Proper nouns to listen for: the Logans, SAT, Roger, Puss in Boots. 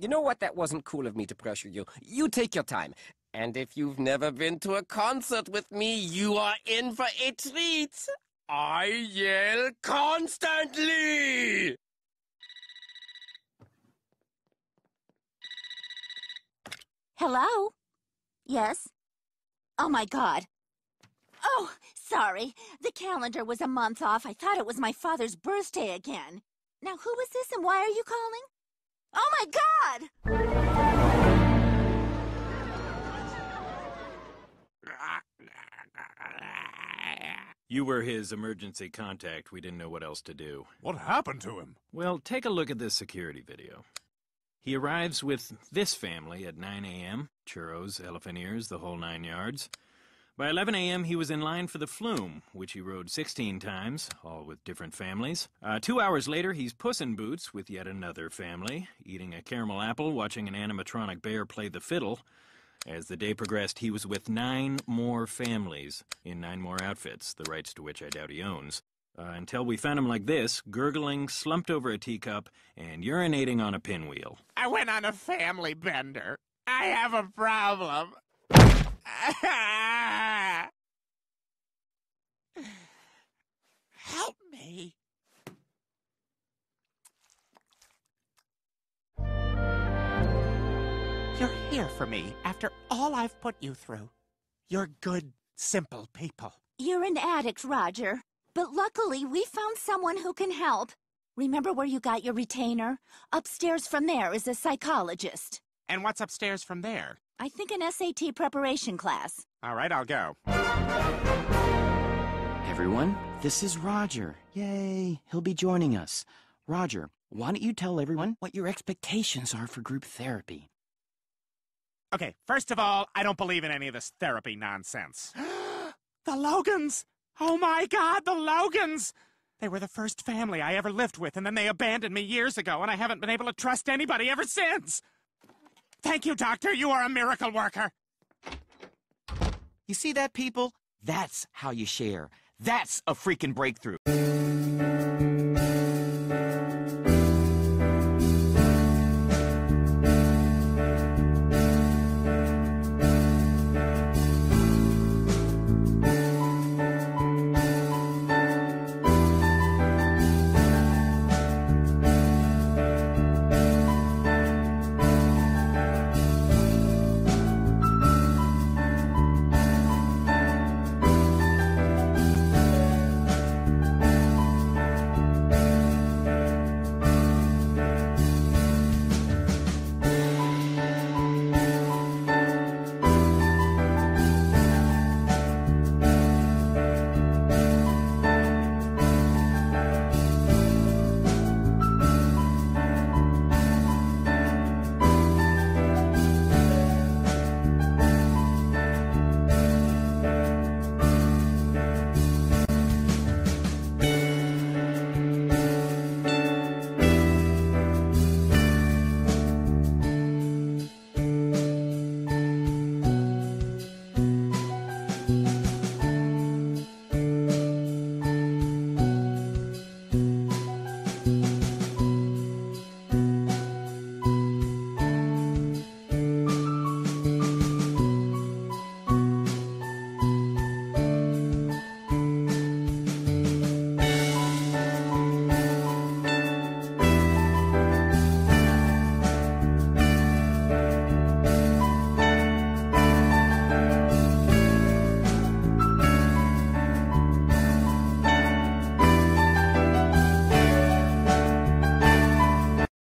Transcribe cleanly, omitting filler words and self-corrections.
You know what? That wasn't cool of me to pressure you. You take your time. And if you've never been to a concert with me, you are in for a treat. I yell constantly! Hello? Yes? Oh, my God. Oh, sorry. The calendar was a month off. I thought it was my father's birthday again. Now, who is this and why are you calling? Oh, my God! You were his emergency contact. We didn't know what else to do. What happened to him? Well, take a look at this security video. He arrives with this family at 9 a.m. Churros, elephant ears, the whole nine yards. By 11 a.m., he was in line for the flume, which he rode 16 times, all with different families. 2 hours later, he's Puss in Boots with yet another family, eating a caramel apple, watching an animatronic bear play the fiddle. As the day progressed, he was with 9 more families in 9 more outfits, the rights to which I doubt he owns, until we found him like this, gurgling, slumped over a teacup, and urinating on a pinwheel. I went on a family bender. I have a problem. Help me. You're here for me after all I've put you through. You're good, simple people. You're an addict, Roger. But luckily, we found someone who can help. Remember where you got your retainer? Upstairs from there is a psychologist. And what's upstairs from there? I think an SAT preparation class. All right, I'll go. Everyone, this is Roger. Yay, he'll be joining us. Roger, why don't you tell everyone what your expectations are for group therapy? Okay, first of all, I don't believe in any of this therapy nonsense. The Logans! Oh my God, the Logans! They were the first family I ever lived with, and then they abandoned me years ago, and I haven't been able to trust anybody ever since! Thank you, Doctor. You are a miracle worker. You see that, people? That's how you share. That's a freaking breakthrough.